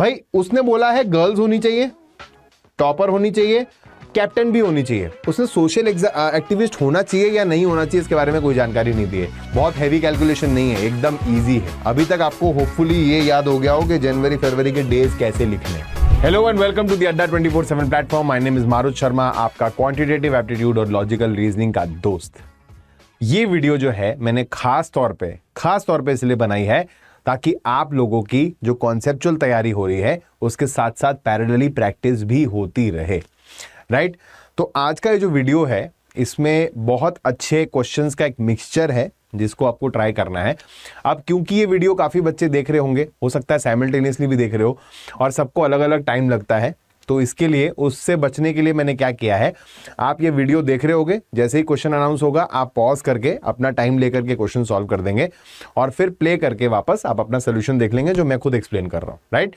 भाई उसने बोला है गर्ल्स होनी चाहिए, टॉपर होनी चाहिए, कैप्टन भी होनी चाहिए। उसने सोशल एक्टिविस्ट होना चाहिए या नहीं होना चाहिए इसके बारे में कोई जानकारी नहीं दी है। बहुत हैवी कैलकुलेशन नहीं है, एकदम इजी है। अभी तक आपको होपफुली ये याद हो गया हो कि जनवरी फरवरी के डेज कैसे लिखने। Hello and welcome to the Adda 247 platform. My name is Marut Sharma, आपका क्वांटिटेटिव एप्टीट्यूड और लॉजिकल रीजनिंग का दोस्त। ये वीडियो जो है मैंने खास तौर पे इसलिए बनाई है ताकि आप लोगों की जो कॉन्सेप्चुअल तैयारी हो रही है उसके साथ साथ पैरेलली प्रैक्टिस भी होती रहे, राइट। तो आज का ये जो वीडियो है इसमें बहुत अच्छे क्वेश्चंस का एक मिक्सचर है जिसको आपको ट्राई करना है। अब क्योंकि ये वीडियो काफ़ी बच्चे देख रहे होंगे, हो सकता है साइमल्टेनियसली भी देख रहे हो, और सबको अलग अलग टाइम लगता है, तो इसके लिए उससे बचने के लिए मैंने क्या किया है, आप ये वीडियो देख रहे होगे, जैसे ही क्वेश्चन अनाउंस होगा आप पॉज करके अपना टाइम लेकर के क्वेश्चन सॉल्व कर देंगे और फिर प्ले करके वापस आप अपना सोल्यूशन देख लेंगे जो मैं खुद एक्सप्लेन कर रहा हूँ, राइट।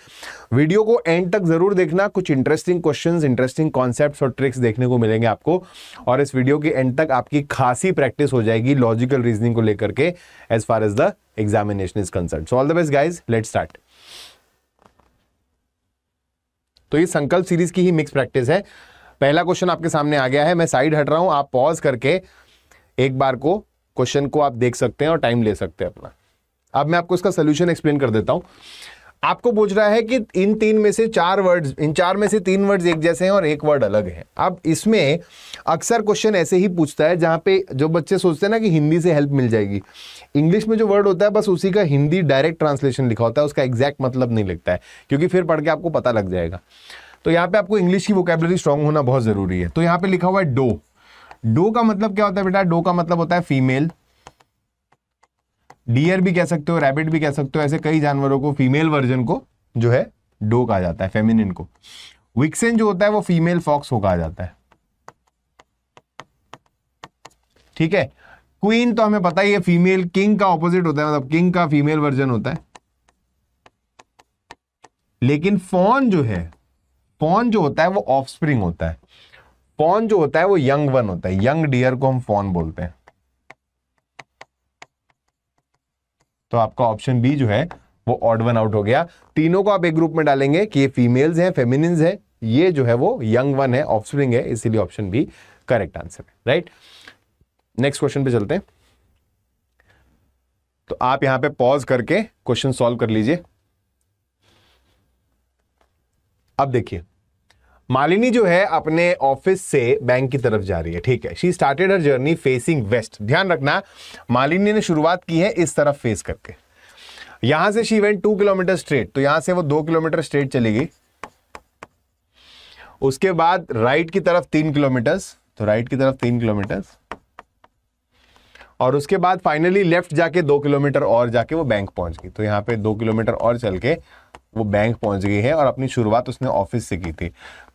वीडियो को एंड तक जरूर देखना, कुछ इंटरेस्टिंग क्वेश्चन, इंटरेस्टिंग कॉन्सेप्ट और ट्रिक्स देखने को मिलेंगे आपको, और इस वीडियो के एंड तक आपकी खासी प्रैक्टिस हो जाएगी लॉजिकल रीजनिंग को लेकर के as far as the examination is concern. So all the best guys, let's start. तो ये संकल्प सीरीज की ही मिक्स प्रैक्टिस है। पहला क्वेश्चन आपके सामने आ गया है, मैं साइड हट रहा हूं, आप पॉज करके एक बार को क्वेश्चन को आप देख सकते हैं और टाइम ले सकते हैं अपना। अब मैं आपको इसका सोल्यूशन एक्सप्लेन कर देता हूं। आपको पूछ रहा है कि इन चार में से तीन वर्ड्स एक जैसे हैं और एक वर्ड अलग है। अब इसमें अक्सर क्वेश्चन ऐसे ही पूछता है जहाँ पे जो बच्चे सोचते हैं ना कि हिंदी से हेल्प मिल जाएगी, इंग्लिश में जो वर्ड होता है बस उसी का हिंदी डायरेक्ट ट्रांसलेशन लिखा होता है, उसका एग्जैक्ट मतलब नहीं लिखता है क्योंकि फिर पढ़ के आपको पता लग जाएगा। तो यहाँ पे आपको इंग्लिश की वोकेबलरी स्ट्रांग होना बहुत ज़रूरी है। तो यहाँ पे लिखा हुआ है डो। डो का मतलब क्या होता है बेटा? डो का मतलब होता है फीमेल। डियर भी कह सकते हो, रैबिट भी कह सकते हो, ऐसे कई जानवरों को फीमेल वर्जन को जो है डो कहा जाता है, फेमिनिन को। विक्सन जो होता है वो फीमेल फॉक्स को कहा जाता है, ठीक है। क्वीन तो हमें पता ही है फीमेल, किंग का ऑपोजिट होता है, मतलब किंग का फीमेल वर्जन होता है। लेकिन फॉन जो होता है वो ऑफस्प्रिंग होता है, फॉन जो होता है वो यंग वन होता है, यंग डियर को हम फॉन बोलते हैं। तो आपका ऑप्शन बी जो है वो ऑड वन आउट हो गया। तीनों को आप एक ग्रुप में डालेंगे कि ये फीमेल्स हैं, फेमिनिन्स हैं, ये जो है वो यंग वन है, ऑफस्प्रिंग है, इसीलिए ऑप्शन बी करेक्ट आंसर है, राइट। नेक्स्ट क्वेश्चन पे चलते हैं। तो आप यहां पे पॉज करके क्वेश्चन सॉल्व कर लीजिए। अब देखिए, मालिनी जो है अपने ऑफिस से बैंक की तरफ जा रही है, ठीक है। She started her journey facing west. ध्यान रखना, मालिनी ने शुरुआत की है इस तरफ फेस करके। यहां से शी वेंट 2 किलोमीटर स्ट्रेट, तो यहां से वो 2 किलोमीटर स्ट्रेट चली गई। उसके बाद राइट की तरफ 3 किलोमीटर, तो राइट की तरफ 3 किलोमीटर, और उसके बाद फाइनली लेफ्ट जाके 2 किलोमीटर और जाके वो बैंक पहुंच गई। तो यहाँ पे 2 किलोमीटर और चल के वो बैंक पहुंच गई है और अपनी शुरुआत उसने ऑफिस से की थी।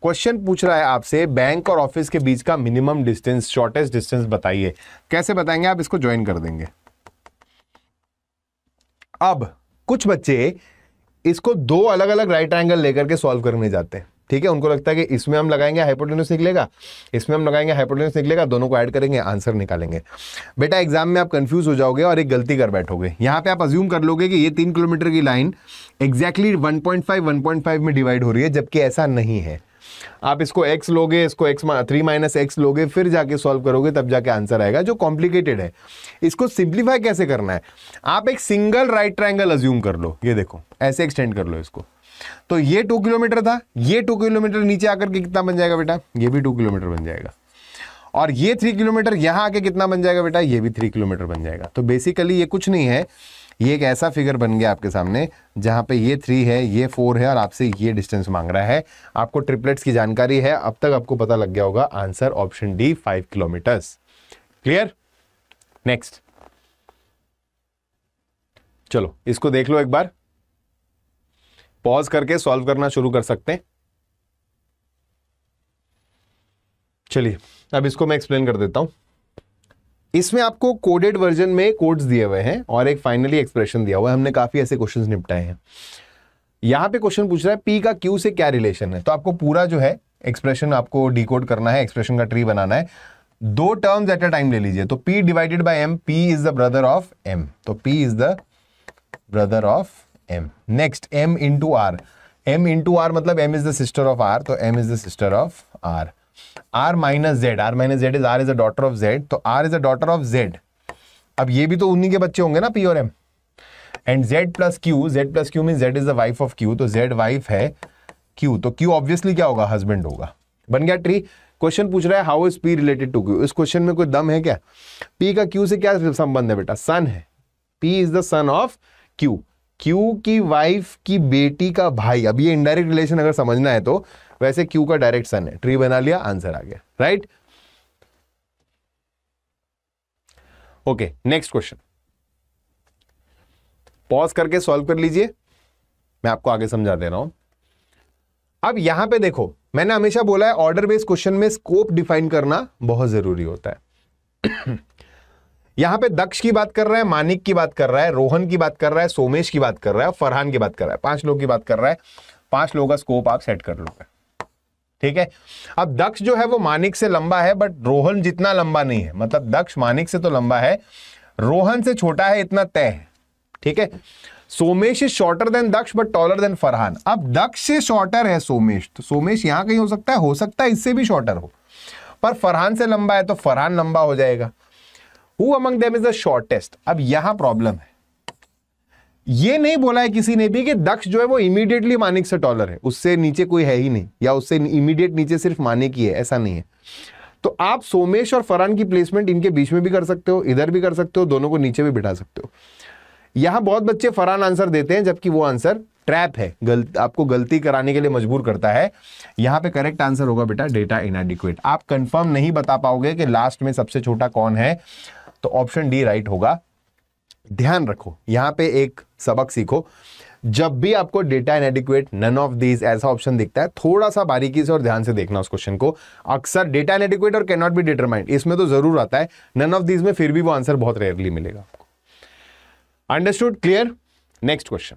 क्वेश्चन पूछ रहा है आपसे, बैंक और ऑफिस के बीच का मिनिमम डिस्टेंस, शॉर्टेस्ट डिस्टेंस बताइए। कैसे बताएंगे? आप इसको ज्वाइन कर देंगे। अब कुछ बच्चे इसको दो अलग अलग राइट एंगल लेकर के सॉल्व करने जाते हैं, ठीक है। उनको लगता है कि इसमें हम लगाएंगे हाइपोटेन्यूस निकलेगा, इसमें हम लगाएंगे हाइपोटेन्यूस निकलेगा, दोनों को ऐड करेंगे आंसर निकालेंगे। बेटा एग्जाम में आप कंफ्यूज हो जाओगे और एक गलती कर बैठोगे। यहाँ पे आप अज्यूम कर लोगे कि ये 3 किलोमीटर की लाइन एग्जैक्टली 1.5 में डिवाइड हो रही है, जबकि ऐसा नहीं है। आप इसको एक्स लोगे, इसको एक्स 3 - x लोगे, फिर जाके सॉल्व करोगे तब जाके आंसर आएगा, जो कॉम्प्लिकेटेड है। इसको सिंप्लीफाई कैसे करना है? आप एक सिंगल राइट ट्रायंगल अज्यूम कर लो, ये देखो ऐसे एक्सटेंड कर लो इसको। तो ये 2 किलोमीटर था, ये 2 किलोमीटर नीचे आकर के कितना बन जाएगा बेटा? ये भी 2 किलोमीटर बन जाएगा। और ये 3 किलोमीटर यहां आके कितना बन जाएगा बेटा? ये भी 3 किलोमीटर बन जाएगा। तो बेसिकली ये कुछ नहीं है, ये एक ऐसा फिगर बन गया आपके सामने जहां पे ये 3 है, ये 4 है और आपसे ये डिस्टेंस मांग रहा है। आपको ट्रिपलेट्स की जानकारी है, अब तक आपको पता लग गया होगा। Answer option D 5 kilometre. Clear? Next, चलो इसको देख लो एक बार, पॉज करके सॉल्व करना शुरू कर सकते हैं। चलिए अब इसको मैं एक्सप्लेन कर देता हूं। इसमें आपको कोडेड वर्जन में कोड्स दिए हुए हैं और एक फाइनली एक्सप्रेशन दिया हुआ है। हमने काफी ऐसे क्वेश्चंस निपटाए हैं। यहां पे क्वेश्चन पूछ रहा है पी का क्यू से क्या रिलेशन है, तो आपको पूरा जो है एक्सप्रेशन आपको डिकोड करना है, एक्सप्रेशन का ट्री बनाना है। दो टर्म्स एट अ टाइम ले लीजिए। तो P divided by M, P is the brother of M, तो P is the brother of M. Next, M into R. m into r मतलब m is the sister of r, तो m is the sister of r. r minus z, r minus z is r is a daughter of z, तो r is a daughter of z. अब ये भी तो उन्हीं के बच्चे होंगे ना p और m. And z plus q means z is the wife of q, तो z wife है q, तो q obviously क्या होगा, husband होगा. बन गया ट्री. क्वेश्चन पूछ रहा है how is p related to q. इस क्वेश्चन में कोई दम है क्या? p का q से क्या संबंध है बेटा? सन है. p is the son of q. Q की वाइफ की बेटी का भाई. अब ये इनडायरेक्ट रिलेशन अगर समझना है तो वैसे Q का डायरेक्ट सन है. ट्री बना लिया, आंसर आ गया. Right, okay. Next question pause करके सॉल्व कर लीजिए, मैं आपको आगे समझा दे रहा हूं. अब यहां पे देखो, मैंने हमेशा बोला है ऑर्डर बेस्ड क्वेश्चन में स्कोप डिफाइन करना बहुत जरूरी होता है. यहाँ पे दक्ष की बात कर रहा है, मानिक की बात कर रहा है, रोहन की बात कर रहा है, सोमेश की बात कर रहा है, फरहान की बात कर रहा है. 5 लोग की बात कर रहा है. 5 लोगों का स्कोप आप सेट कर लोगे, ठीक है. अब दक्ष जो है वो मानिक से लंबा है, बट रोहन जितना लंबा नहीं है. मतलब दक्ष मानिक से तो लंबा है, रोहन से छोटा है, इतना तय है, ठीक है. Somesh is shorter than Daksh but taller than Farhan. अब दक्ष से शॉर्टर है सोमेश, तो सोमेश यहाँ कहीं हो सकता है, इससे भी शॉर्टर हो, पर फरहान से लंबा है तो फरहान लंबा हो जाएगा. Who among them is the shortest? अब यहां प्रॉब्लम है. ये नहीं बोला है किसी ने भी कि दक्ष जो है वो इमीडिएटली मानिक से टॉलर है, उससे नीचे कोई है ही नहीं, या उससे इमीडिएट नीचे सिर्फ मानिक ही है, ऐसा नहीं है. तो आप सोमेश और फरहान की प्लेसमेंट इनके बीच में भी कर सकते हो, इधर भी कर सकते हो, दोनों को नीचे भी बिठा सकते हो. यहां बहुत बच्चे फरहान आंसर देते हैं, जबकि वो आंसर ट्रैप है, आपको गलती कराने के लिए मजबूर करता है. यहाँ पे करेक्ट आंसर होगा बेटा डेटा इनएडिक्वेट. आप कंफर्म नहीं बता पाओगे कि लास्ट में सबसे छोटा कौन है, तो ऑप्शन डी राइट होगा. ध्यान रखो, यहां पे एक सबक सीखो, जब भी आपको data inadequate, none of these ऐसा ऑप्शन दिखता है, थोड़ा सा बारीकी से और ध्यान से देखना उस क्वेश्चन को. अक्सर डेटा इनएडिक्वेट और कैन नॉट बी डिटरमाइंड इसमें तो जरूर आता है, नन ऑफ दीज में फिर भी वो आंसर बहुत रेयरली मिलेगा आपको. Understood, clear. नेक्स्ट क्वेश्चन,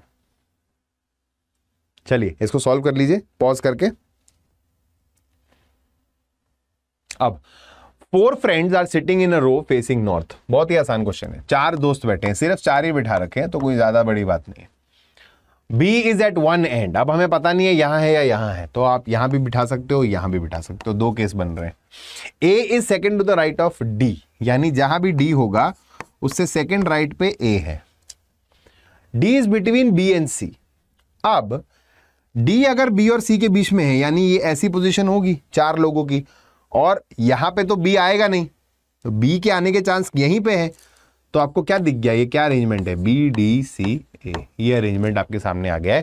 चलिए इसको सॉल्व कर लीजिए पॉज करके. अब 4 friends are sitting in a row facing north. बहुत ही आसान क्वेश्चन है. 4 दोस्त बैठे हैं, सिर्फ 4 ही बिठा रखे हैं, तो कोई ज्यादा बड़ी बात नहीं है. B is at one end. अब हमें पता नहीं है यहाँ है या यहाँ है, तो आप यहाँ भी बिठा सकते हो, यहाँ भी बिठा सकते हो, 2 केस बन रहे हैं. A is second to the right of D, यानी जहां भी डी होगा उससे सेकेंड राइट पे ए है. D is between B and C. अब डी अगर बी और सी के बीच में है, यानी ये ऐसी पोजीशन होगी 4 लोगों की, और यहां पे तो बी आएगा नहीं, तो बी के आने के चांस यहीं पे है. तो आपको क्या दिख गया, ये क्या अरेंजमेंट है, बी डी सी ए, ये अरेंजमेंट आपके सामने आ गया है.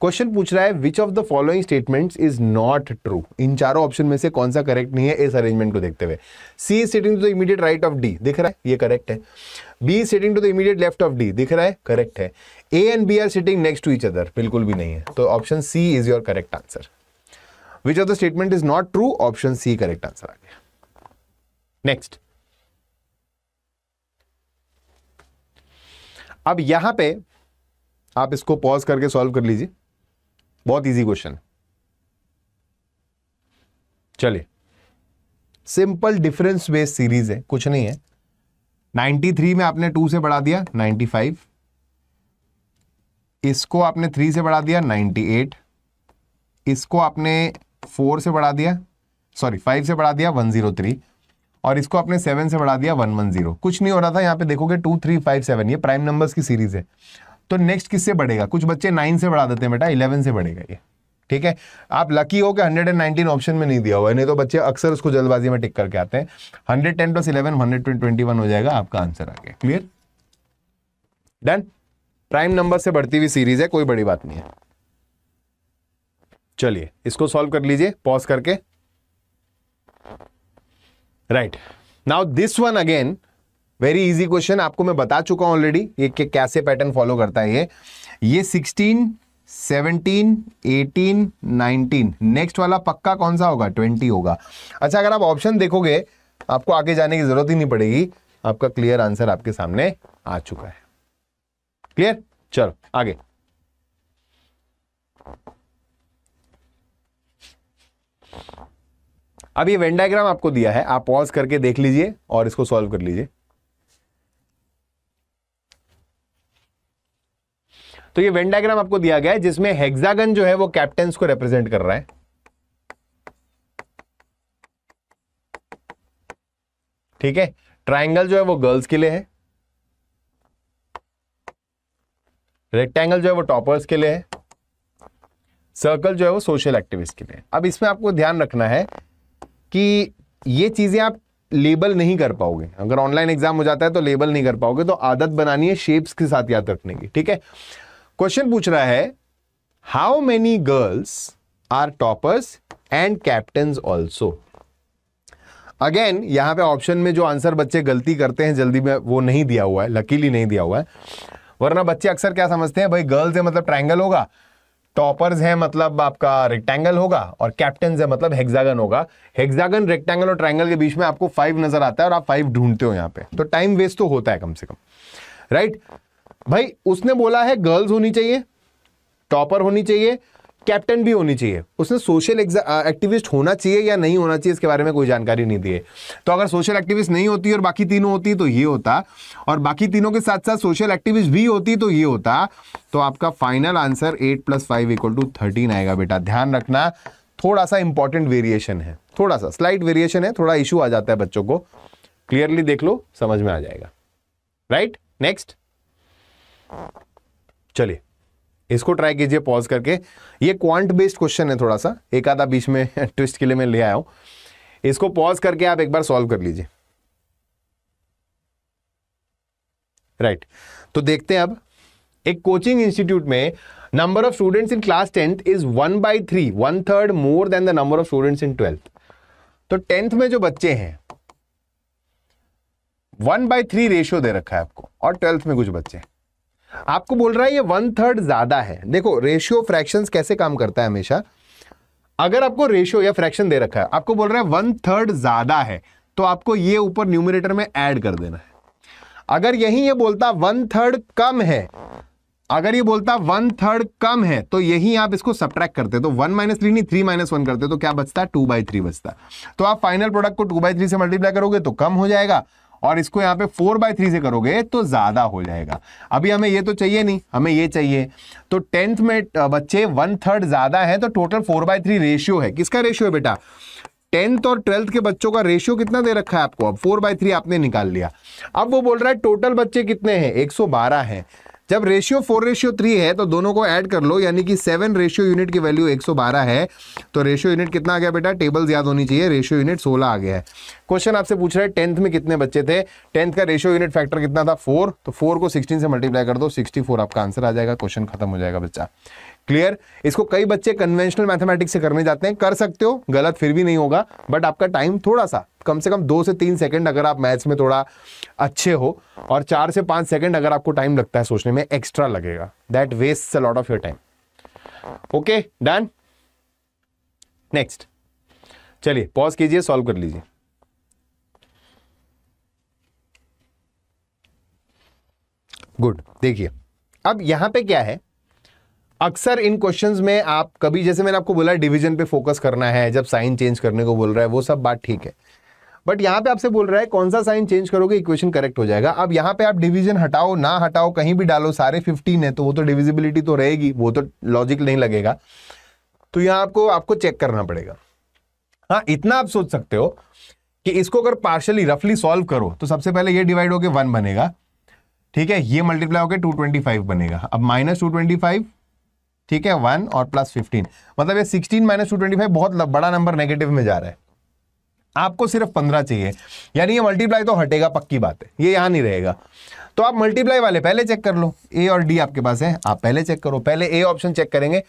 क्वेश्चन पूछ रहा है which of the following statements is not true. इन 4 ऑप्शन में से कौन सा करेक्ट नहीं है इस अरेंजमेंट को देखते हुए. C is sitting to the immediate right of D, दिख रहा है, ये करेक्ट है. B is sitting to the immediate left of D, दिख रहा है, करेक्ट है. A and B are sitting next to each other, बिल्कुल भी नहीं है. तो option C is your correct answer. Which of the statement is not true? Option C correct answer आ गया. Next. अब यहां पे आप इसको पॉज करके सॉल्व कर लीजिए, बहुत इजी क्वेश्चन है. चलिए, सिंपल डिफरेंस बेस्ड सीरीज है, कुछ नहीं है. 93 में आपने 2 से बढ़ा दिया 95, इसको आपने 3 से बढ़ा दिया 98, इसको आपने 4 से बढ़ा दिया, सॉरी 5 से बढ़ा दिया 103, और इसको आपने 7 से बढ़ा दिया 110. कुछ नहीं हो रहा था यहाँ पे, देखोगे 2 3 5 7, ये प्राइम नंबर्स की सीरीज है. तो नेक्स्ट किससे बढ़ेगा, कुछ बच्चे 9 से बढ़ा देते हैं बेटा, 11 से बढ़ेगा ये, ठीक है. आप लकी हो कि 119 ऑप्शन में नहीं दिया हुआ है, नहीं तो बच्चे अक्सर उसको जल्दबाजी में टिक करके आते हैं. 110 + 11 121 हो जाएगा आपका आंसर. आगे क्लियर, डन. प्राइम नंबर से बढ़ती हुई सीरीज है, कोई बड़ी बात नहीं है. चलिए इसको सॉल्व कर लीजिए पॉज करके. Right now this one again very easy question, आपको मैं बता चुका हूं ऑलरेडी ये कैसे पैटर्न फॉलो करता है. ये 16 17 18 19, नेक्स्ट वाला पक्का कौन सा होगा, 20 होगा. अच्छा, अगर आप ऑप्शन देखोगे आपको आगे जाने की जरूरत ही नहीं पड़ेगी, आपका क्लियर आंसर आपके सामने आ चुका है. क्लियर, चलो आगे. अब ये वेन डायग्राम आपको दिया है, आप पॉज करके देख लीजिए और इसको सॉल्व कर लीजिए. तो ये वेन डायग्राम आपको दिया गया है जिसमें हेक्सागन जो है वो कैप्टेंस को रिप्रेजेंट कर रहा है, ठीक है। ट्राइंगल जो है वो गर्ल्स के लिए है, रेक्टेंगल जो है वो टॉपर्स के लिए है, सर्कल जो है वो सोशल एक्टिविस्ट के लिए। अब इसमें आपको ध्यान रखना है कि ये चीजें आप लेबल नहीं कर पाओगे, अगर ऑनलाइन एग्जाम हो जाता है तो लेबल नहीं कर पाओगे, तो आदत बनानी है शेप्स के साथ याद रखने की, ठीक है। क्वेश्चन पूछ रहा है how many girls are toppers and captains also. Again यहां पे ऑप्शन में जो आंसर बच्चे गलती करते हैं जल्दी में वो नहीं दिया हुआ है, लकीली नहीं दिया हुआ है, वरना बच्चे अक्सर क्या समझते हैं भाई गर्ल्स है मतलब ट्रायंगल होगा, टॉपर्स है मतलब आपका रेक्टेंगल होगा और कैप्टन्स है मतलब हेक्सागन होगा। हेक्सागन, रेक्टेंगल और ट्रायंगल के बीच में आपको 5 नजर आता है और आप 5 ढूंढते हो यहाँ पे, तो टाइम वेस्ट तो होता है कम से कम, राइट। भाई उसने बोला है गर्ल्स होनी चाहिए, टॉपर होनी चाहिए, कैप्टन भी होनी चाहिए, उसने सोशल एक्टिविस्ट होना चाहिए या नहीं होना चाहिए इसके बारे में कोई जानकारी नहीं दी है। तो अगर सोशल एक्टिविस्ट नहीं होती और बाकी तीनों होती तो ये होता, और बाकी तीनों के साथ साथ सोशल एक्टिविस्ट भी होती तो ये होता। तो आपका फाइनल आंसर 8 + 5 = 13 आएगा बेटा। ध्यान रखना थोड़ा सा इंपॉर्टेंट वेरिएशन है, थोड़ा सा स्लाइट वेरिएशन है, थोड़ा इशू आ जाता है बच्चों को। क्लियरली देख लो, समझ में आ जाएगा, राइट। नेक्स्ट चलिए इसको ट्राई कीजिए पॉज करके। ये क्वांट बेस्ड क्वेश्चन है, थोड़ा सा एक आधा बीच में ट्विस्ट के लिए मैं ले आया हूं। इसको पॉज करके आप एक बार सॉल्व कर लीजिए, राइट। तो देखते हैं अब एक कोचिंग इंस्टीट्यूट में number of students in class 10th is 1/3, 1/3 more than the number of students in 12th। तो 10th में जो बच्चे हैं 1/3 रेशियो दे रखा है आपको, और 12th में कुछ बच्चे हैं। आपको बोल रहा है ये 1/3 ज्यादा है। देखो रेशियो फ्रैक्शंस कैसे काम करता है हमेशा। अगर आपको रेशियो या फ्रैक्शन दे रखा है, आपको बोल रहा है 1/3 ज्यादा है, तो आपको ये ऊपर न्यूमरेटर में ऐड कर देना है। अगर यही ये बोलता 1/3 कम है, अगर ये बोलता 1/3 कम है, तो यही आप इसको सब्ट्रैक्ट करते, तो 1 - 3 नहीं 3 - 1 करते, तो क्या बचता है 2/3 बचता। तो आप फाइनल प्रोडक्ट को 2/3 से मल्टीप्लाई करोगे तो कम हो जाएगा, और इसको यहाँ पे 4/3 से करोगे तो ज्यादा हो जाएगा। अभी हमें ये तो चाहिए नहीं, हमें ये चाहिए। तो 10th में बच्चे 1/3 ज्यादा है, तो टोटल 4/3 रेशियो है। किसका रेशियो है बेटा? 10th और 12th के बच्चों का रेशियो कितना दे रखा है आपको? अब 4/3 आपने निकाल लिया। अब वो बोल रहा है टोटल बच्चे कितने हैं? 112 है। जब रेशियो 4:3 है तो दोनों को ऐड कर लो, यानी कि 7 रेशियो यूनिट की वैल्यू 112 है। तो रेशियो यूनिट कितना आ गया बेटा? टेबल्स याद होनी चाहिए, रेशियो यूनिट 16 आ गया है। क्वेश्चन आपसे पूछ रहा है 10th में कितने बच्चे थे, 10th का रेशियो यूनिट फैक्टर कितना था? 4। तो 4 को 16 से मल्टीप्लाई कर दो, 64 आपका आंसर आ जाएगा। क्वेश्चन खत्म हो जाएगा बच्चा, क्लियर। इसको कई बच्चे कन्वेंशनल मैथमेटिक्स से करने जाते हैं, कर सकते हो, गलत फिर भी नहीं होगा, बट आपका टाइम थोड़ा सा कम से कम 2 से 3 सेकंड अगर आप मैथ्स में थोड़ा अच्छे हो, और 4 से 5 सेकंड अगर आपको टाइम लगता है सोचने में एक्स्ट्रा लगेगा। That wastes a lot of your time. Okay done. Next चलिए पॉज कीजिए, सॉल्व कर लीजिए। गुड। देखिए अब यहां पे क्या है, अक्सर इन क्वेश्चंस में आप कभी, जैसे मैंने आपको बोला डिवीजन पे फोकस करना है, जब साइन चेंज करने को बोल रहा है, वो सब बात ठीक है, बट यहाँ पे आपसे बोल रहा है कौन सा साइन चेंज करोगे इक्वेशन करेक्ट हो जाएगा। अब यहाँ पे आप डिवीजन हटाओ ना हटाओ, कहीं भी डालो, सारे 15 है, तो वो तो डिविजिबिलिटी तो रहेगी, वो तो लॉजिक नहीं लगेगा। तो यहाँ आपको चेक करना पड़ेगा। हाँ, इतना आप सोच सकते हो कि इसको अगर पार्शली रफली सॉल्व करो तो सबसे पहले ये डिवाइड होके 1 बनेगा, ठीक है, ये मल्टीप्लाई होके 225 बनेगा। अब -225, ठीक है, 1 और +15, मतलब ये 16 - 225 बहुत बड़ा नंबर नेगेटिव में जा रहा है। आपको सिर्फ 15 चाहिए, यानी ये मल्टीप्लाई तो हटेगा, पक्की बात है, ये यहाँ नहीं रहेगा। तो आप मल्टीप्लाई वाले पहले चेक कर लो, ए और डी आपके पास है, आप पहले चेक करो, पहले ए ऑप्शन चेक करेंगे।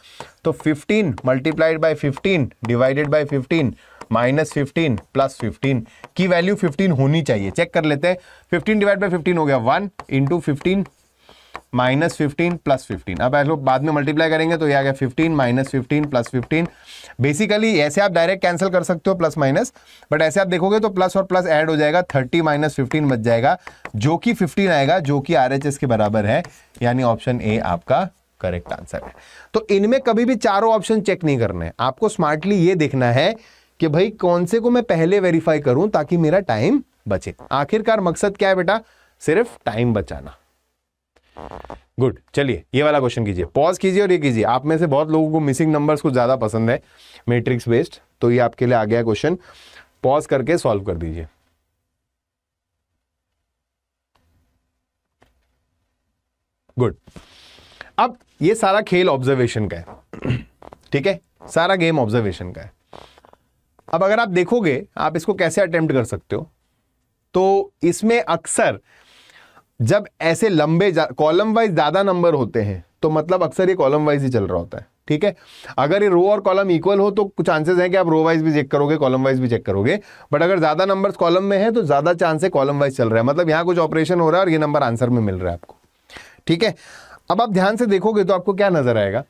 तो 15 × 15 / 15 / 15 - 15 + 15 की वैल्यू 15 होनी चाहिए। चेक कर लेते हैं, 15 / 15 हो गया 1 × 15 - 15 + 15। अब ऐसे बाद में मल्टीप्लाई करेंगे तो ये आ गया 15 - 15 + 15। बेसिकली ऐसे आप डायरेक्ट कैंसिल कर सकते हो प्लस माइनस, बट ऐसे आप देखोगे तो प्लस और प्लस ऐड हो जाएगा, 30 - 15 बच जाएगा, जो कि 15 आएगा, जो कि RHS के बराबर है, यानी ऑप्शन ए आपका करेक्ट आंसर है। तो इनमें कभी भी चारों ऑप्शन चेक नहीं करने हैं, आपको स्मार्टली ये देखना है कि भाई कौन से को मैं पहले वेरीफाई करूं ताकि मेरा टाइम बचे। आखिरकार मकसद क्या है बेटा? सिर्फ टाइम बचाना। गुड, चलिए ये वाला क्वेश्चन कीजिए, पॉज कीजिए और ये कीजिए। आप में से बहुत लोगों को मिसिंग नंबर्स कुछ ज़्यादा पसंद है मैट्रिक्स बेस्ड, तो ये आपके लिए आ गया क्वेश्चन, पॉज करके सॉल्व कर दीजिए। गुड, अब ये सारा खेल ऑब्जर्वेशन का है, ठीक है, सारा गेम ऑब्जर्वेशन का है। अब अगर आप देखोगे आप इसको कैसे अटेम्प्ट कर सकते हो, तो इसमें अक्सर जब ऐसे लंबे कॉलम वाइज ज़्यादा नंबर होते हैं तो मतलब अक्सर ये कॉलम वाइज ही चल रहा होता है, ठीक है। अगर ये रो और कॉलम इक्वल हो तो कुछ चांसेस हैं कि आप रो वाइज भी चेक करोगे, कॉलम वाइज भी चेक करोगे, बट अगर ज़्यादा नंबर्स कॉलम में है तो ज़्यादा चांस है कॉलम वाइज चल रहा है, मतलब यहाँ कुछ ऑपरेशन हो रहा है और ये नंबर आंसर में मिल रहा है आपको, ठीक है। अब आप ध्यान से देखोगे तो आपको क्या नजर आएगा,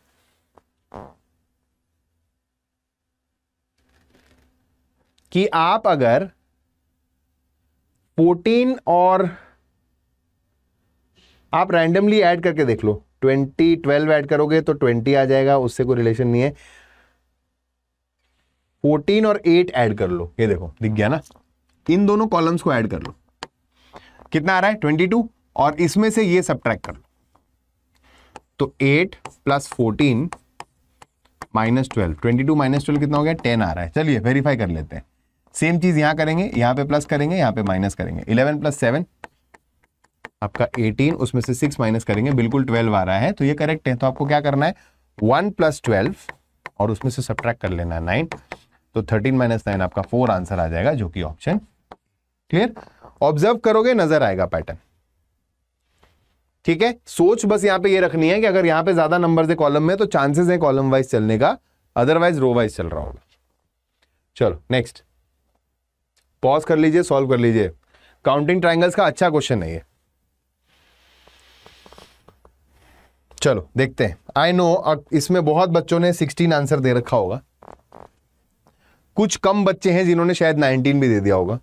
कि आप अगर 14 और आप रैंडमली ऐड करके देख लो, 12 ऐड करोगे तो 20 आ जाएगा, उससे कोई रिलेशन नहीं है। 14 और 8 ऐड कर लो, ये देखो दिख गया ना, इन दोनों कॉलम्स को ऐड कर लो, कितना आ रहा है 22, और इसमें से ये सब्ट्रैक्ट कर लो, तो 8 + 14 - 12, 22 - 12 कितना हो गया 10 आ रहा है। चलिए वेरीफाई कर लेते हैं, सेम चीज़ यहाँ करेंगे, यहाँ पे प्लस करेंगे, यहाँ पे माइनस करेंगे। 11 + 7 आपका 18, उसमें से 6 माइनस करेंगे, बिल्कुल 12 आ रहा है, तो ये करेक्ट है। तो आपको क्या करना है, 1 + 12 और उसमें से सब्ट्रैक्ट कर लेना है 9, तो 13 - 9 आपका 4 आंसर आ जाएगा, जो कि ऑप्शन। क्लियर, ऑब्जर्व करोगे नजर आएगा पैटर्न, ठीक है। सोच बस यहाँ पे ये रखनी है कि अगर यहाँ पे ज्यादा नंबर्स है कॉलम में तो चांसेस है कॉलम वाइज चलने का, अदरवाइज रो वाइज चल रहा होगा। चलो नेक्स्ट, पॉज कर लीजिए, सॉल्व कर लीजिए। काउंटिंग ट्रायंगल्स का अच्छा क्वेश्चन है ये। चलो देखते हैं, आई नो इसमें बहुत बच्चों ने 16 आंसर दे रखा होगा, कुछ कम बच्चे हैं जिन्होंने शायद 19 भी दे दिया होगा,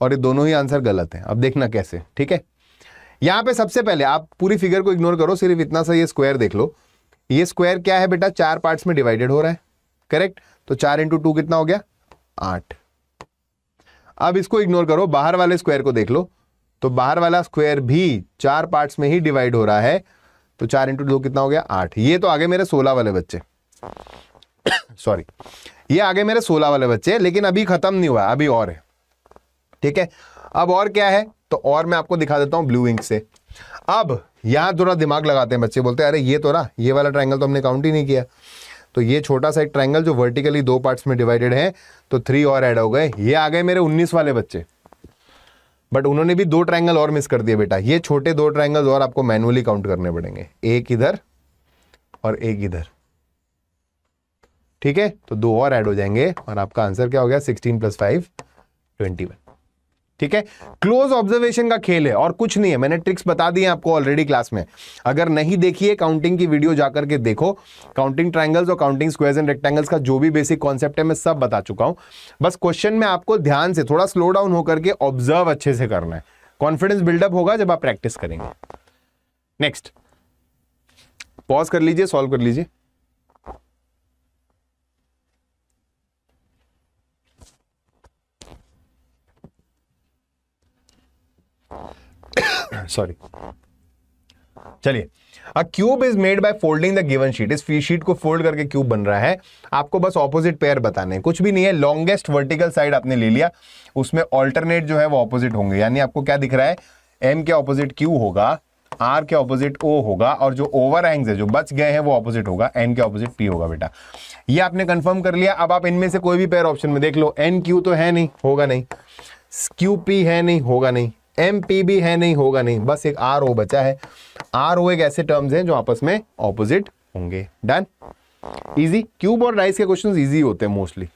और ये दोनों ही आंसर गलत हैं। अब देखना कैसे, ठीक है। यहाँ पे सबसे पहले आप पूरी फिगर को इग्नोर करो, सिर्फ इतना सा ये स्क्वायर देख लो। ये स्क्वायर क्या है बेटा, 4 पार्ट्स में डिवाइडेड हो रहा है, करेक्ट। तो 4 × 2 कितना हो गया 8। अब इसको इग्नोर करो, बाहर वाले स्क्वायर को देख लो, तो बाहर वाला स्क्वायर भी 4 पार्ट्स में ही डिवाइड हो रहा है, तो 4 × 2 कितना हो गया 8। ये तो आगे मेरे 16 वाले बच्चे सॉरी ये आगे मेरे 16 वाले बच्चे, लेकिन अभी खत्म नहीं हुआ, अभी और है, ठीक है। अब और क्या है, तो और मैं आपको दिखा देता हूं ब्लू इंक से। अब यहां थोड़ा दिमाग लगाते हैं बच्चे, बोलते हैं अरे ये तो ना, ये वाला ट्रायंगल तो हमने काउंट ही नहीं किया, तो ये छोटा सा एक ट्रायंगल जो वर्टिकली 2 पार्ट्स में डिवाइडेड है, तो 3 और ऐड हो गए। ये आ गए मेरे 19 वाले बच्चे, बट उन्होंने भी 2 ट्रायंगल और मिस कर दिए बेटा। ये छोटे 2 ट्रायंगल और आपको मैनुअली काउंट करने पड़ेंगे, एक इधर और एक इधर, ठीक है। तो 2 और ऐड हो जाएंगे और आपका आंसर क्या हो गया 16 + 5 = 21, ठीक है। क्लोज ऑब्जर्वेशन का खेल है और कुछ नहीं है। मैंने ट्रिक्स बता दी हैं आपको ऑलरेडी क्लास में, अगर नहीं देखी है काउंटिंग की वीडियो जाकर के देखो। काउंटिंग ट्रायंगल्स और काउंटिंग स्क्वायर्स एंड रेक्टेंगल्स का जो भी बेसिक कॉन्सेप्ट है मैं सब बता चुका हूं। बस क्वेश्चन में आपको ध्यान से थोड़ा स्लो डाउन होकर के ऑब्जर्व अच्छे से करना है, कॉन्फिडेंस बिल्डअप होगा जब आप प्रैक्टिस करेंगे। नेक्स्ट, पॉज कर लीजिए, सॉल्व कर लीजिए। सॉरी, चलिए। A cube is made by folding the given sheet. इस शीट को फोल्ड करके क्यूब बन रहा है। आपको बस ऑपोजिट पेयर बताने हैं, कुछ भी नहीं है। लॉन्गेस्ट वर्टिकल साइड आपने ले लिया, उसमें ऑल्टरनेट जो है वो ऑपोजिट होंगे, यानी आपको क्या दिख रहा है, एम के ऑपोजिट क्यू होगा, आर के ऑपोजिट ओ होगा, और जो ओवरहैंग्स है जो बच गए हैं वो ऑपोजिट होगा, एन के ऑपोजिट पी होगा। बेटा ये आपने कंफर्म कर लिया। अब आप इनमें से कोई भी पेयर ऑप्शन में देख लो। एन क्यू तो है नहीं, होगा नहीं, क्यू पी है नहीं, होगा नहीं, एम पी भी है नहीं, होगा नहीं, बस एक आर ओ बचा है। आर ओ एक ऐसे टर्म्स हैं जो आपस में ऑपोजिट होंगे। Done, easy. क्यूब और राइस के क्वेश्चंस इजी होते हैं मोस्टली।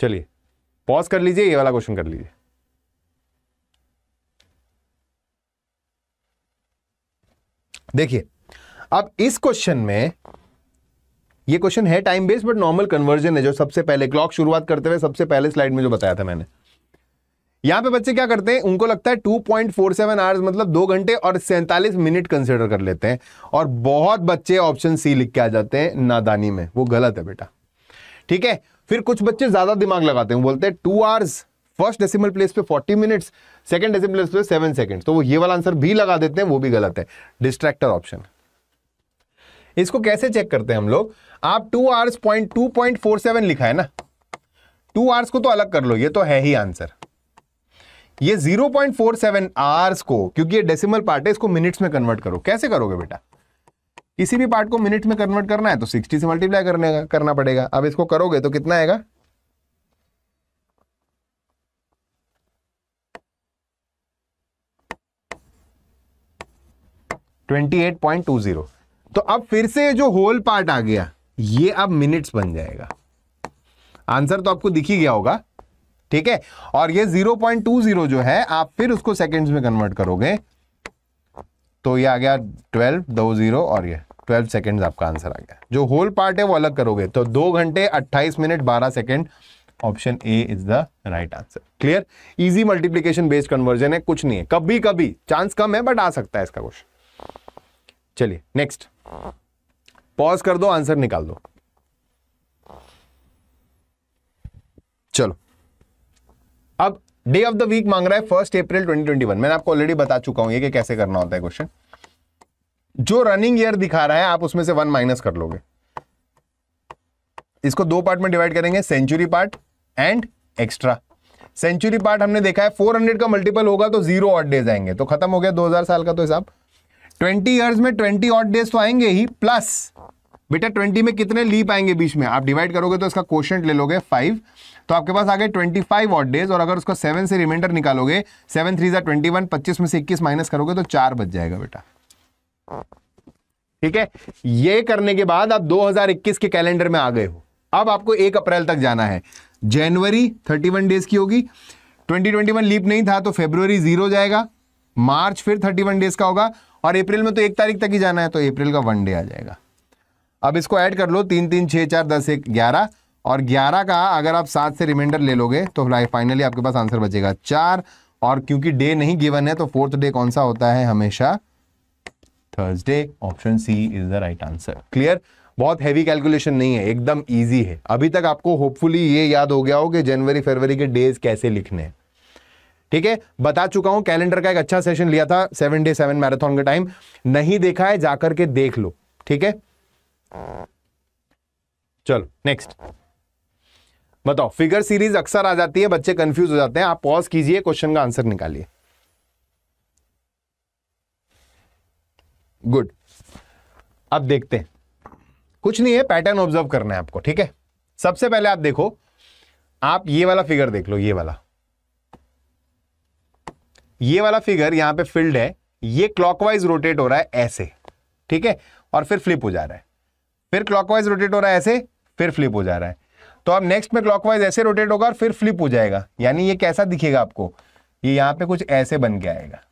चलिए पॉज कर लीजिए, ये वाला क्वेश्चन कर लीजिए। देखिए अब इस क्वेश्चन में, ये क्वेश्चन है time based but normal conversion है, जो सबसे पहले क्लॉक शुरुआत करते हुए सबसे पहले स्लाइड में जो बताया था मैंने। यहाँ पे बच्चे क्या करते हैं, उनको लगता है 2.47 आवर्स मतलब 2 घंटे और 47 मिनट कंसिडर कर लेते हैं, और बहुत बच्चे ऑप्शन सी लिख के आ जाते हैं नादानी में। वो गलत है बेटा, ठीक है। फिर कुछ बच्चे ज्यादा दिमाग लगाते हैं, बोलते हैं 2 आवर्स फर्स्ट डेसिमल प्लेस पे 40 मिनट्स, सेकंड डेसिमल प्लेस पे 7 सेकंड्स, तो वो ये वाला आंसर भी लगा देते हैं, वो भी गलत है, डिस्ट्रैक्टर ऑप्शन। इसको कैसे चेक करते हैं हम लोग? आप 2 hours 2.47 लिखा है ना, 2 hours को तो अलग कर लो, ये तो है ही आंसर। ये 0.47 hours को, क्योंकि ये डेसिमल पार्ट है, इसको मिनट्स में कन्वर्ट करो। कैसे करोगे बेटा? किसी भी पार्ट को मिनट में कन्वर्ट करना है तो 60 से मल्टीप्लाई करना पड़ेगा। अब इसको करोगे तो कितना आएगा? 28.20। तो अब फिर से जो होल पार्ट आ गया ये अब मिनट्स बन जाएगा। आंसर तो आपको दिख ही गया होगा, ठीक है। और ये 0.20 जो है आप फिर उसको सेकंड्स में कन्वर्ट करोगे तो ये आ गया 12.20 और ये 12 सेकंड्स आपका आंसर आ गया। जो होल पार्ट है वो अलग करोगे तो 2 घंटे 28 minute 12 second, option A is the right answer. Clear? Easy multiplication based conversion है, कुछ नहीं है, कभी कभी चांस कम है बट आ सकता है इसका क्वेश्चन। चलिए नेक्स्ट, पॉज कर दो, आंसर निकाल दो। चलो अब डे ऑफ द वीक मांग रहा है 1 अप्रैल 2021। मैंने आपको ऑलरेडी बता चुका हूं ये कि कैसे करना होता है क्वेश्चन। जो रनिंग ईयर दिखा रहा है आप उसमें से 1 माइनस कर लोगे। इसको 2 पार्ट में डिवाइड करेंगे, century part and extra. Century part हमने देखा है 400 का मल्टीपल होगा तो 0 ऑड डेज आएंगे, तो खत्म हो गया 2000 साल का तो हिसाब। 20 इयर्स में 20 ऑड डेज तो आएंगे ही, प्लस बेटा 20 में कितने लीप आएंगे बीच में, आप डिवाइड करोगे तो इसका कोशेंट ले लोगे 5, तो आपके पास आ गए 25 ऑड डेज। और अगर उसका 7 से रिमाइंडर निकालोगे, 7 3 21, 25 में से 21 माइनस करोगे तो 4 बच जाएगा बेटा, ठीक है। ये करने के बाद आप 2021 के कैलेंडर में आ गए हो। अब आपको 1 अप्रैल तक जाना है। जनवरी 31 डेज की होगी, 2021 लीप नहीं था तो फेब्रुवरी 0 जाएगा, मार्च फिर 31 डेज का होगा, और अप्रैल में तो 1 तारीख तक ही जाना है तो अप्रैल का 1 डे आ जाएगा। अब इसको ऐड कर लो, 3 3 6 4 10 1 11, और 11 का अगर आप 7 से रिमाइंडर ले लोगे तो फाइनली आपके पास आंसर बचेगा 4। और क्योंकि डे नहीं गिवन है तो फोर्थ डे कौन सा होता है? हमेशा Thursday. Option C is the right answer. Clear? बहुत हैवी कैलकुलेशन नहीं है, एकदम ईजी है। अभी तक आपको होपफुली ये याद हो गया हो कि जनवरी फरवरी के डेज कैसे लिखने हैं, ठीक है। बता चुका हूं, कैलेंडर का एक अच्छा सेशन लिया था 7 Day 7 मैराथन का टाइम, नहीं देखा है जाकर के देख लो, ठीक है। चलो नेक्स्ट, बताओ फिगर सीरीज अक्सर आ जाती है, बच्चे कंफ्यूज हो जाते हैं। आप पॉज कीजिए, क्वेश्चन का आंसर निकालिए। गुड, अब देखते हैं, कुछ नहीं है, पैटर्न ऑब्जर्व करना है आपको, ठीक है। सबसे पहले आप देखो, आप ये वाला फिगर देख लो, ये वाला फिगर यहां पे फिल्ड है, ये क्लॉकवाइज रोटेट हो रहा है ऐसे, ठीक है, और फिर फ्लिप हो जा रहा है, फिर क्लॉकवाइज रोटेट हो रहा है ऐसे, फिर फ्लिप हो जा रहा है। तो अब नेक्स्ट में क्लॉकवाइज ऐसे रोटेट होगा और फिर फ्लिप हो जाएगा, यानी ये कैसा दिखेगा आपको? ये यहां पे कुछ ऐसे बन के आएगा,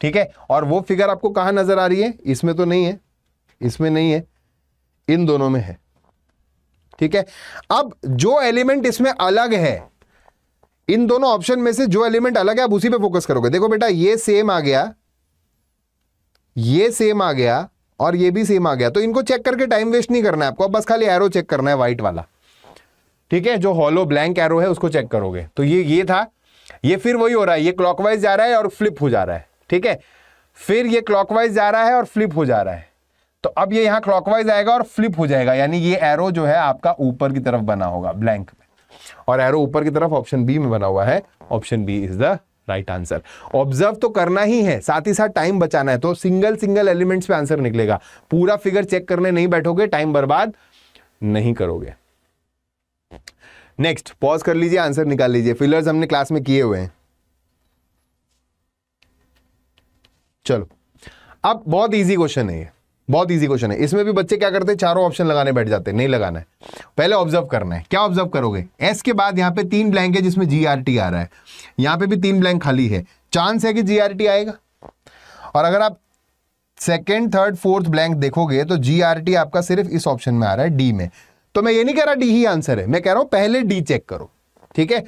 ठीक है। और वो फिगर आपको कहां नजर आ रही है? इसमें तो नहीं है, इसमें नहीं है, इन दोनों में है, ठीक है। अब जो एलिमेंट इसमें अलग है, इन दोनों ऑप्शन में से जो एलिमेंट अलग है आप उसी पे फोकस करोगे। देखो बेटा, ये सेम आ गया, ये सेम आ गया, और ये भी सेम आ गया, तो इनको चेक करके टाइम वेस्ट नहीं करना है आपको, बस खाली एरो चेक करना है, व्हाइट वाला, ठीक है, जो हॉलो ब्लैंक एरो है उसको चेक करोगे। तो ये था, ये फिर वही हो रहा है, ये क्लॉकवाइज जा रहा है और फ्लिप हो जा रहा है, ठीक है, फिर ये क्लॉकवाइज जा रहा है और फ्लिप हो जा रहा है। तो अब ये यहाँ क्लॉकवाइज आएगा और फ्लिप हो जाएगा, यानी ये एरो जो है आपका ऊपर की तरफ बना होगा ब्लैंक में, और एरो ऊपर की तरफ ऑप्शन बी में बना हुआ है। Option B is the right answer. Observe तो करना ही है, साथ ही साथ टाइम बचाना है, तो सिंगल सिंगल एलिमेंट्स पे आंसर निकलेगा। पूरा फिगर चेक करने नहीं बैठोगे, टाइम बर्बाद नहीं करोगे। नेक्स्ट, पॉज कर लीजिए, आंसर निकाल लीजिए। फिलर्स हमने क्लास में किए हुए हैं। चलो अब बहुत ईजी क्वेश्चन है, ये बहुत ईजी क्वेश्चन है। इसमें भी बच्चे क्या करते हैं, चारों ऑप्शन लगाने बैठ जाते हैं, नहीं लगाना है, पहले ऑब्जर्व करना है। क्या ऑब्जर्व करोगे? एस के बाद यहाँ पे 3 ब्लैंक है जिसमें जीआरटी आ रहा है, यहाँ पे भी 3 ब्लैंक खाली है, चांस है कि जीआरटी आएगा। और अगर आप सेकंड थर्ड फोर्थ ब्लैंक देखोगे तो जीआरटी आपका सिर्फ इस ऑप्शन में आ रहा है, डी में। तो मैं ये नहीं कह रहा डी ही आंसर है, मैं कह रहा हूँ पहले डी चेक करो, ठीक है।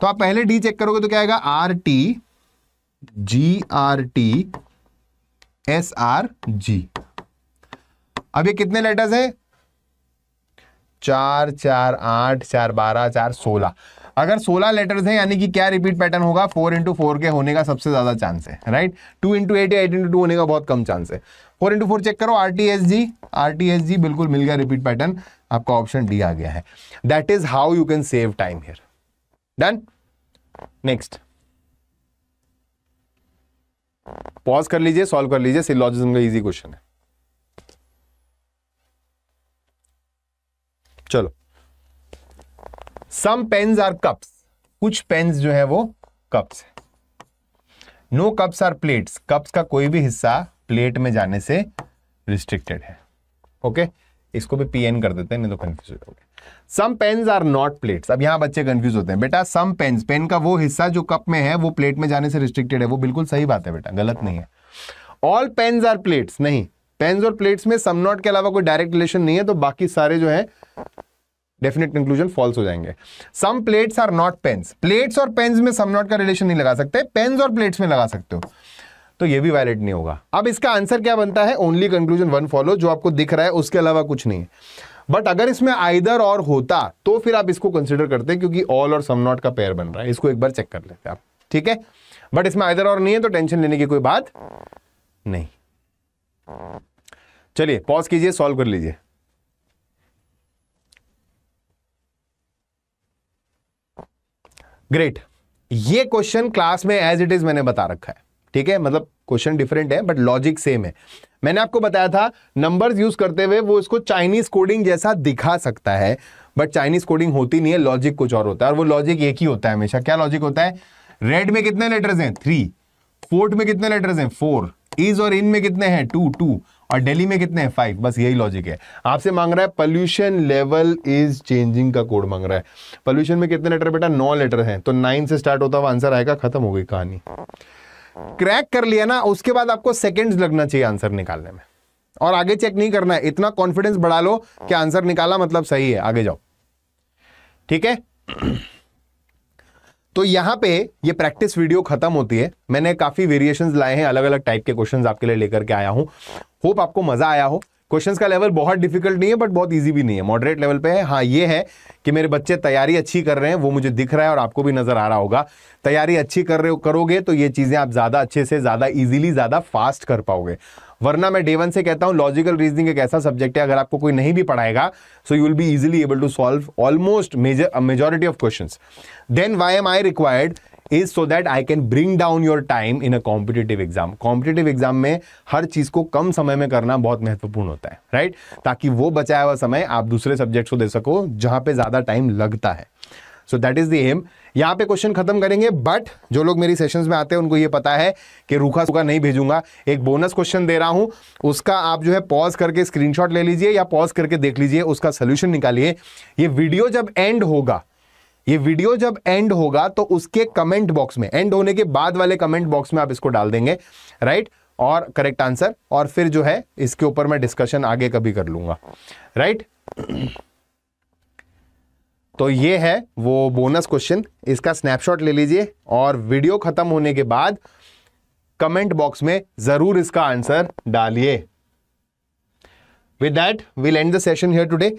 तो आप पहले डी चेक करोगे तो क्या आएगा? RT, GRT, SRG. अब ये कितने लेटर्स हैं? 4 4 8 4 12 4 16। अगर 16 लेटर्स हैं यानी कि क्या रिपीट पैटर्न होगा, 4 into 4 के होने का सबसे ज्यादा चांस है, राइट। 2 into 8 या 8 into 2 होने का बहुत कम चांस है। 4 into 4 चेक करो, आरटीएसजी बिल्कुल मिल गया रिपीट पैटर्न, आपका ऑप्शन डी आ गया है। That is how you can save time here. Done, next pause कर लीजिए, सॉल्व कर लीजिए, सिलोजिज्म का इजी क्वेश्चन है। चलो, सम पेन्स आर कप्स, कुछ पेन्स जो है वो कप्स है। No cups are plates, cups का कोई भी हिस्सा प्लेट में जाने से रिस्ट्रिक्टेड है। ओके, इसको भी पीएन कर देते हैं नहीं तो कंफ्यूज हो जाओगे। Some pens are not plates, अब यहाँ बच्चे कंफ्यूज होते हैं बेटा, सम पेन्स, पेन का वो हिस्सा जो कप में है वो प्लेट में जाने से रिस्ट्रिक्टेड है, वो बिल्कुल सही बात है बेटा, गलत नहीं है। ऑल पेन्स आर प्लेट्स, नहीं, पेन्स और प्लेट्स में सम नॉट के अलावा कोई डायरेक्ट रिलेशन नहीं है, तो बाकी सारे जो है डेफिनेट कंक्लूजन फॉल्स हो जाएंगे। Some plates are not pens, plates और पेन्स में सम नॉट का रिलेशन नहीं लगा सकते, पेन्स और प्लेट्स में लगा सकते हो, तो ये भी वैलिड नहीं होगा। अब इसका आंसर क्या बनता है, ओनली कंक्लूजन वन फॉलो, जो आपको दिख रहा है उसके अलावा कुछ नहीं है। बट अगर इसमें आइदर और होता तो फिर आप इसको कंसिडर करते, क्योंकि ऑल और सम नॉट का पेयर बन रहा है, इसको एक बार चेक कर लेते आप, ठीक है। बट इसमें आइदर और नहीं है तो टेंशन लेने की कोई बात नहीं। चलिए पॉज कीजिए, सॉल्व कर लीजिए। ग्रेट, ये क्वेश्चन क्लास में एज इट इज मैंने बता रखा है, ठीक है, मतलब क्वेश्चन डिफरेंट है बट लॉजिक सेम है। मैंने आपको बताया था नंबर्स यूज करते हुए वो इसको चाइनीज कोडिंग जैसा दिखा सकता है, बट चाइनीज कोडिंग होती नहीं है, लॉजिक कुछ और होता है, और वो लॉजिक एक ही होता है हमेशा। क्या लॉजिक होता है? रेड में कितने लेटर्स हैं? 3। फोर्ट में कितने लेटर्स हैं? 4। इज और इन में कितने हैं? 2, 2। और दिल्ली में कितने हैं? 5। बस यही लॉजिक है। आपसे मांग रहा है पोल्यूशन लेवल इज चेंजिंग का कोड मांग रहा है। पोल्यूशन में कितने लेटर बेटा? 9 लेटर हैं, तो 9 से स्टार्ट होता हुआ आंसर आएगा, खत्म हो गई कहानी। क्रैक कर लिया ना, उसके बाद आपको सेकंड्स लगना चाहिए आंसर निकालने में, और आगे चेक नहीं करना है। इतना कॉन्फिडेंस बढ़ा लो कि आंसर निकाला मतलब सही है, आगे जाओ, ठीक है। तो यहाँ पे ये प्रैक्टिस वीडियो खत्म होती है। मैंने काफी वेरिएशंस लाए हैं, अलग अलग टाइप के क्वेश्चंस आपके लिए लेकर के आया हूँ। होप आपको मजा आया हो। क्वेश्चंस का लेवल बहुत डिफिकल्ट नहीं है बट बहुत इजी भी नहीं है, मॉडरेट लेवल पे है। हाँ, ये है कि मेरे बच्चे तैयारी अच्छी कर रहे हैं, वो मुझे दिख रहा है और आपको भी नजर आ रहा होगा। तैयारी अच्छी कर रहे हो, करोगे तो ये चीजें आप ज्यादा अच्छे से, ज्यादा इजीली, ज्यादा फास्ट कर पाओगे। वरना मैं डे 1 से कहता हूँ लॉजिकल रीजनिंग एक ऐसा सब्जेक्ट है, अगर आपको कोई नहीं भी पढ़ाएगा so you will be easily able to solve almost majority of questions. Then why am I required is so that I can bring down your time in a competitive exam. Competitive exam में हर चीज को कम समय में करना बहुत महत्वपूर्ण होता है, राइट, ताकि वो बचाया हुआ समय आप दूसरे सब्जेक्ट्स को दे सको जहां पे ज्यादा टाइम लगता है। So that is the aim. यहाँ पे क्वेश्चन खत्म करेंगे, बट जो लोग मेरी सेशंस में आते हैं उनको ये पता है कि रूखा सूखा नहीं भेजूंगा। एक बोनस क्वेश्चन दे रहा हूँ, उसका आप जो है पॉज करके स्क्रीनशॉट ले लीजिए या पॉज करके देख लीजिए, उसका सोल्यूशन निकालिए। ये वीडियो जब एंड होगा तो उसके कमेंट बॉक्स में, एंड होने के बाद वाले कमेंट बॉक्स में आप इसको डाल देंगे, राइट, और करेक्ट आंसर, और फिर जो है इसके ऊपर मैं डिस्कशन आगे कभी कर लूंगा, राइट। तो ये है वो बोनस क्वेश्चन, इसका स्नैपशॉट ले लीजिए और वीडियो खत्म होने के बाद कमेंट बॉक्स में जरूर इसका आंसर डालिए। With that we'll end the session here today.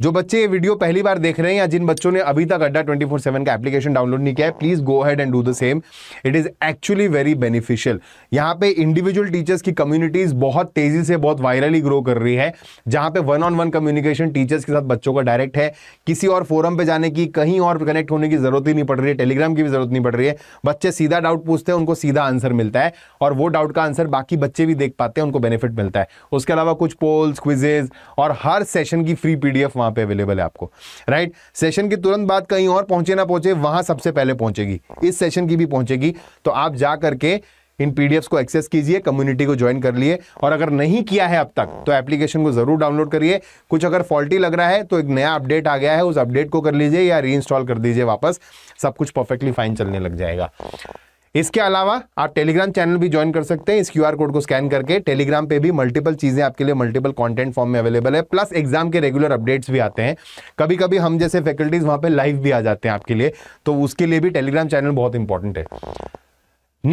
जो बच्चे ये वीडियो पहली बार देख रहे हैं या जिन बच्चों ने अभी तक अड्डा 247 का एप्लीकेशन डाउनलोड नहीं किया है, please go ahead and do the same. It is actually very beneficial. यहाँ पे इंडिविजुअल टीचर्स की कम्युनिटीज बहुत तेजी से, बहुत वायरली ग्रो कर रही है, जहाँ पे 1-on-1 कम्युनिकेशन टीचर्स के साथ बच्चों का डायरेक्ट है। किसी और फोरम पे जाने की, कहीं और कनेक्ट होने की जरूरत ही नहीं पड़ रही है, टेलीग्राम की भी जरूरत नहीं पड़ रही है। बच्चे सीधा डाउट पूछते हैं, उनको सीधा आंसर मिलता है, और वो डाउट का आंसर बाकी बच्चे भी देख पाते हैं, उनको बेनिफिट मिलता है। उसके अलावा कुछ पोल्स, क्विजेज और हर सेशन की फ्री PDF वहां पे अवेलेबल है आपको, राइट। सेशन के तुरंत बाद कहीं और पहुंचे ना पहुंचे, वहां सबसे पहले पहुंचेगी, इस सेशन की भी पहुंचेगी। तो आप जा करके इन PDFs को एक्सेस कीजिए, कम्युनिटी को ज्वाइन कर लिए, और अगर नहीं किया है अब तक तो एप्लीकेशन को जरूर डाउनलोड करिए। कुछ अगर फॉल्टी लग रहा है तो एक नया अपडेट आ गया है, उस अपडेट को कर लीजिए या रीइंस्टॉल कर दीजिए वापस, सब कुछ परफेक्टली फाइन चलने लग जाएगा। इसके अलावा आप टेलीग्राम चैनल भी ज्वाइन कर सकते हैं, इस QR कोड को स्कैन करके। टेलीग्राम पे भी मल्टीपल चीज़ें आपके लिए मल्टीपल कंटेंट फॉर्म में अवेलेबल है, प्लस एग्जाम के रेगुलर अपडेट्स भी आते हैं। कभी कभी हम जैसे फैकल्टीज़ वहाँ पे लाइव भी आ जाते हैं आपके लिए, तो उसके लिए भी टेलीग्राम चैनल बहुत इंपॉर्टेंट है।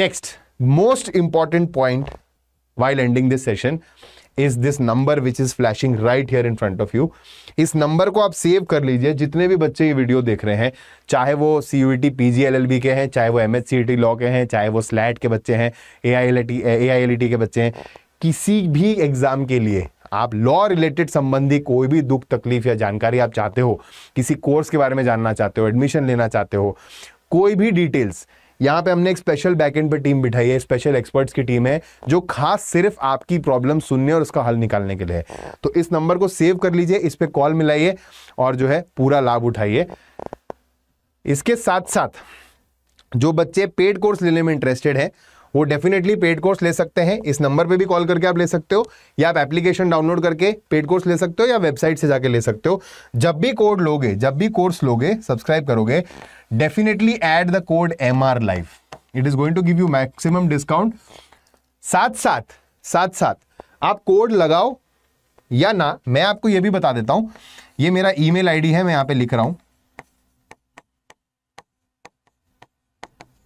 Next most important point while ending this session is this number which is flashing right here in front of you. इस नंबर को आप सेव कर लीजिए। जितने भी बच्चे ये वीडियो देख रहे हैं, चाहे वो CUET PG LLB के हैं, चाहे वो MHCET लॉ के हैं, चाहे वो CLAT के बच्चे हैं, AILT के बच्चे हैं, किसी भी एग्जाम के लिए आप लॉ रिलेटेड संबंधी कोई भी दुख तकलीफ या जानकारी आप चाहते हो, किसी कोर्स के बारे में जानना चाहते हो, एडमिशन लेना चाहते हो, कोई भी डिटेल्स, यहाँ पे हमने एक स्पेशल बैकएंड पे टीम बिठाई है, स्पेशल एक्सपर्ट्स की टीम है जो खास सिर्फ आपकी प्रॉब्लम सुनने और उसका हल निकालने के लिए है। तो इस नंबर को सेव कर लीजिए, इस पे कॉल मिलाइए और जो है पूरा लाभ उठाइए। इसके साथ साथ जो बच्चे पेड कोर्स लेने में इंटरेस्टेड हैं वो डेफिनेटली पेड कोर्स ले सकते हैं। इस नंबर पे भी कॉल करके आप ले सकते हो, या आप एप्लीकेशन डाउनलोड करके पेड कोर्स ले सकते हो, या वेबसाइट से जाके ले सकते हो। जब भी कोड लोगे, जब भी कोर्स लोगे, सब्सक्राइब करोगे, definitely add the code MR Live। It is going to give you maximum discount. साथ साथ आप कोड लगाओ या ना, मैं आपको यह भी बता देता हूं। ये मेरा email ID है, मैं यहाँ पे लिख रहा हूं,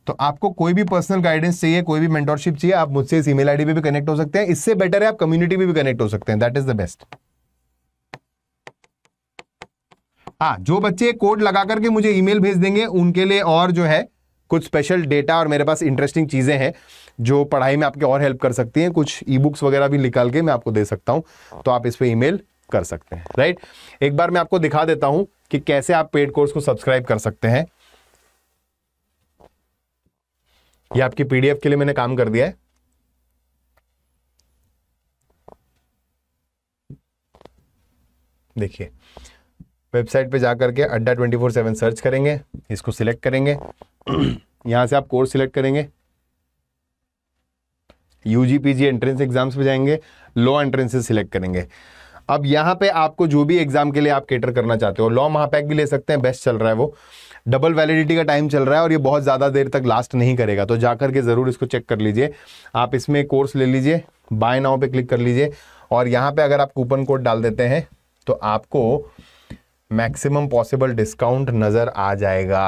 तो आपको कोई भी पर्सनल गाइडेंस चाहिए, कोई भी मेंटरशिप चाहिए, आप मुझसे इस email ID पे भी कनेक्ट हो सकते हैं। इससे बेटर है आप कम्युनिटी में भी कनेक्ट हो सकते हैं, दैट इज द बेस्ट। हाँ, जो बच्चे कोड लगा करके मुझे ईमेल भेज देंगे उनके लिए और जो है कुछ स्पेशल डेटा और मेरे पास इंटरेस्टिंग चीजें हैं जो पढ़ाई में आपके और हेल्प कर सकती हैं। कुछ e-books वगैरह भी निकाल के मैं आपको दे सकता हूं, तो आप इस पर ईमेल कर सकते हैं, राइट। एक बार मैं आपको दिखा देता हूं कि कैसे आप पेड कोर्स को सब्सक्राइब कर सकते हैं। ये आपकी PDF के लिए मैंने काम कर दिया है। देखिए, वेबसाइट पे जाकर के अड्डा 247 सर्च करेंगे, इसको सिलेक्ट करेंगे, यहां से आप कोर्स सिलेक्ट करेंगे, UG PG एंट्रेंस एग्जाम्स पे जाएंगे, लॉ एंट्रेंसेस सिलेक्ट करेंगे। अब यहाँ पे आपको जो भी एग्जाम के लिए आप कैटर करना चाहते हो, लॉ महापैक भी ले सकते हैं, बेस्ट चल रहा है वो, डबल वैलिडिटी का टाइम चल रहा है और ये बहुत ज़्यादा देर तक लास्ट नहीं करेगा, तो जाकर के ज़रूर इसको चेक कर लीजिए। आप इसमें कोर्स ले लीजिए, बाय नाउ पे क्लिक कर लीजिए और यहाँ पे अगर आप कूपन कोड डाल देते हैं तो आपको मैक्सिमम पॉसिबल डिस्काउंट नज़र आ जाएगा।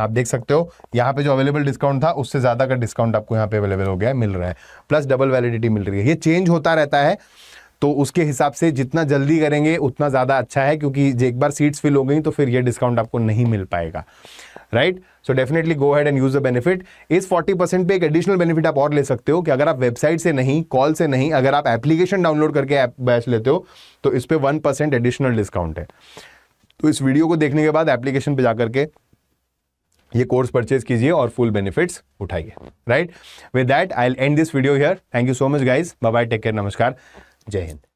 आप देख सकते हो यहाँ पे जो अवेलेबल डिस्काउंट था उससे ज़्यादा का डिस्काउंट आपको यहाँ पे अवेलेबल हो गया, मिल रहा है, प्लस डबल वैलिडिटी मिल रही है। ये चेंज होता रहता है, तो उसके हिसाब से जितना जल्दी करेंगे उतना ज़्यादा अच्छा है, क्योंकि एक बार सीट्स फिल हो गई तो फिर ये डिस्काउंट आपको नहीं मिल पाएगा, right. So definitely go ahead and use the benefit. इस 40% पे एक एडिशनल बेनिफिट आप और ले सकते हो कि अगर आप वेबसाइट से नहीं, कॉल से नहीं, अगर आप एप्लीकेशन डाउनलोड करके ऐप बैच लेते हो तो इस पर 1% एडिशनल डिस्काउंट है। तो इस वीडियो को देखने के बाद एप्लीकेशन पर जाकर के ये कोर्स परचेज कीजिए और फुल बेनिफिट्स उठाइए, right. With that I will end this video here. Thank you so much guys, bye bye, take care, नमस्कार, जय हिंद।